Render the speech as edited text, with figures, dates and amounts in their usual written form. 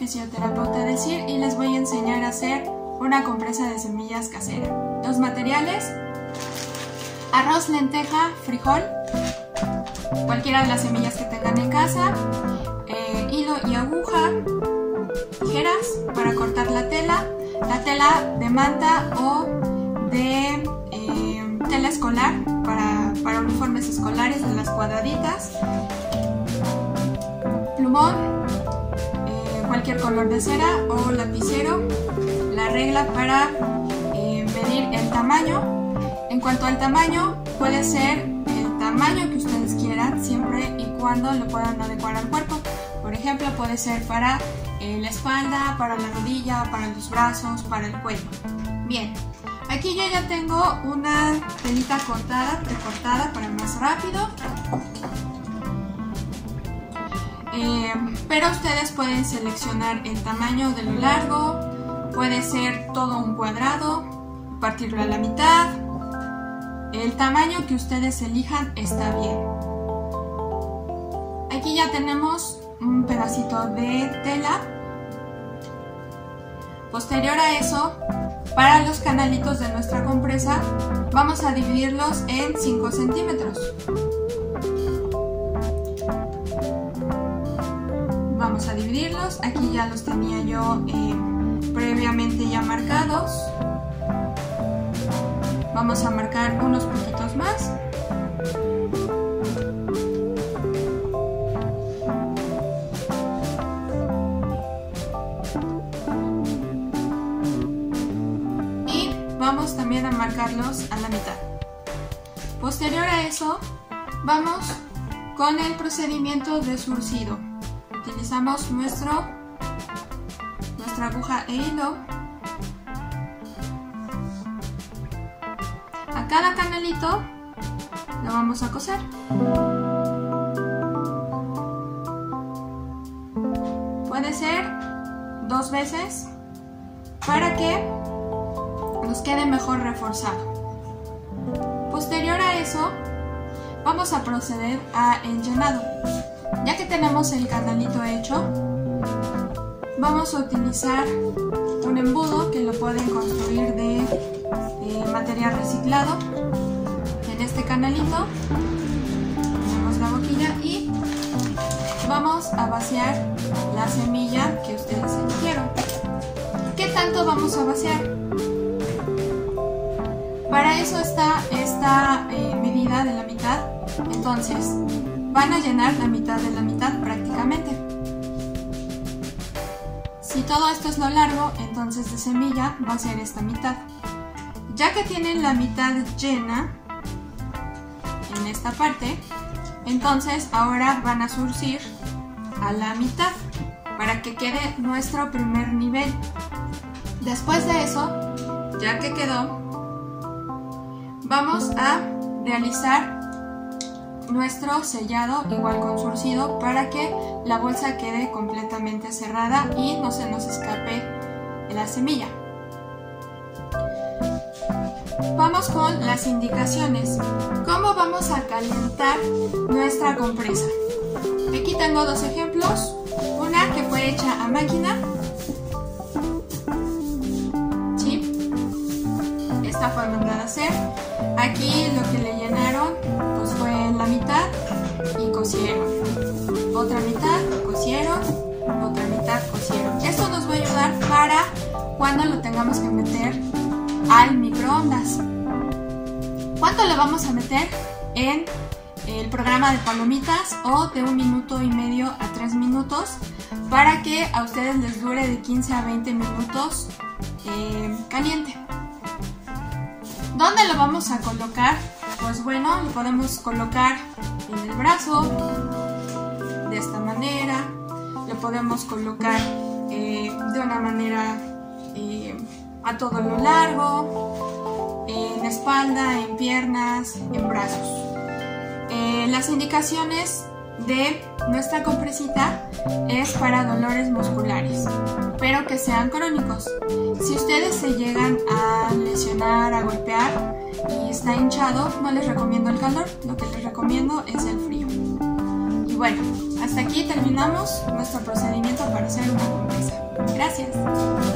fisioterapeuta del CIR y les voy a enseñar a hacer una compresa de semillas casera. Los materiales: arroz, lenteja, frijol, cualquiera de las semillas que tengan en casa, hilo y aguja, tijeras para cortar la tela de manta o de tela escolar para uniformes escolares, de las cuadraditas, plumón, cualquier color de cera o lapicero, la regla para medir el tamaño. En cuanto al tamaño, puede ser el tamaño que ustedes quieran, siempre y cuando lo puedan adecuar al cuerpo. Por ejemplo, puede ser para la espalda, para la rodilla, para los brazos, para el cuello. Bien, aquí yo ya tengo una telita cortada, recortada para más rápido. Pero ustedes pueden seleccionar el tamaño de lo largo, puede ser todo un cuadrado, partirlo a la mitad. El tamaño que ustedes elijan está bien. Aquí ya tenemos un pedacito de tela. Posterior a eso, para los canalitos de nuestra compresa, vamos a dividirlos en 5 centímetros. Vamos a dividirlos, aquí ya los tenía yo previamente ya marcados. Vamos a marcar unos poquitos más. Y vamos también a marcarlos a la mitad. Posterior a eso, vamos con el procedimiento de zurcido. Utilizamos nuestra aguja e hilo. A cada canalito lo vamos a coser. Puede ser 2 veces para que nos quede mejor reforzado. Posterior a eso, vamos a proceder a enllanado. Ya que tenemos el canalito hecho, vamos a utilizar un embudo que lo pueden construir de material reciclado. En este canalito ponemos la boquilla y vamos a vaciar la semilla que ustedes eligieron. ¿Qué tanto vamos a vaciar? Para eso está esta medida de la mitad. Entonces, van a llenar la mitad de la mitad prácticamente. Si todo esto es lo largo, entonces de semilla va a ser esta mitad. Ya que tienen la mitad llena en esta parte, entonces ahora van a zurcir a la mitad para que quede nuestro primer nivel. Después de eso, ya que quedó, vamos a realizar nuestro sellado igual con zurcido para que la bolsa quede completamente cerrada y no se nos escape la semilla. Vamos con las indicaciones. ¿Cómo vamos a calentar nuestra compresa? Aquí tengo 2 ejemplos, una que fue hecha a máquina, ¿sí? Esta fue mandada a hacer. Aquí lo que le llenaron pues fue la mitad y cosieron, otra mitad cosieron, otra mitad cosieron. Esto nos va a ayudar para cuando lo tengamos que meter al microondas. ¿Cuánto lo vamos a meter? En el programa de palomitas o de 1,5 minutos a 3 minutos para que a ustedes les dure de 15 a 20 minutos caliente. ¿Dónde lo vamos a colocar? Pues bueno, lo podemos colocar en el brazo, de esta manera, lo podemos colocar de una manera a todo lo largo, en espalda, en piernas, en brazos. Las indicaciones de nuestra compresita es para dolores musculares, pero que sean crónicos. Si ustedes se llegan a lesionar, a golpear y está hinchado, no les recomiendo el calor, lo que les recomiendo es el frío. bueno, hasta aquí terminamos nuestro procedimiento para hacer una compresa. Gracias.